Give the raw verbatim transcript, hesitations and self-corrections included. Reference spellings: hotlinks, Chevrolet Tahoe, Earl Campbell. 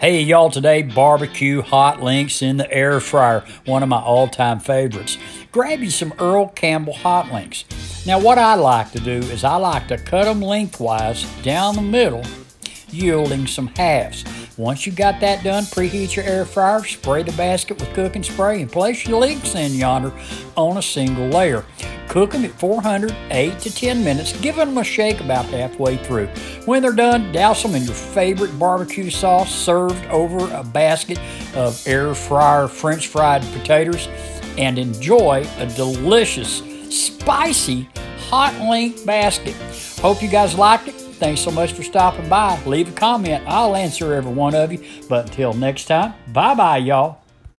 Hey y'all, today barbecue hot links in the air fryer, one of my all-time favorites. Grab you some Earl Campbell hot links. Now what I like to do is I like to cut them lengthwise down the middle, yielding some halves. Once you got that done, preheat your air fryer, spray the basket with cooking spray, and place your links in yonder on a single layer. Cook them at four hundred, eight to ten minutes, giving them a shake about halfway through. When they're done, douse them in your favorite barbecue sauce, served over a basket of air fryer French fried potatoes, and enjoy a delicious, spicy hot link basket. Hope you guys liked it. Thanks so much for stopping by. Leave a comment. I'll answer every one of you. But until next time, bye-bye, y'all.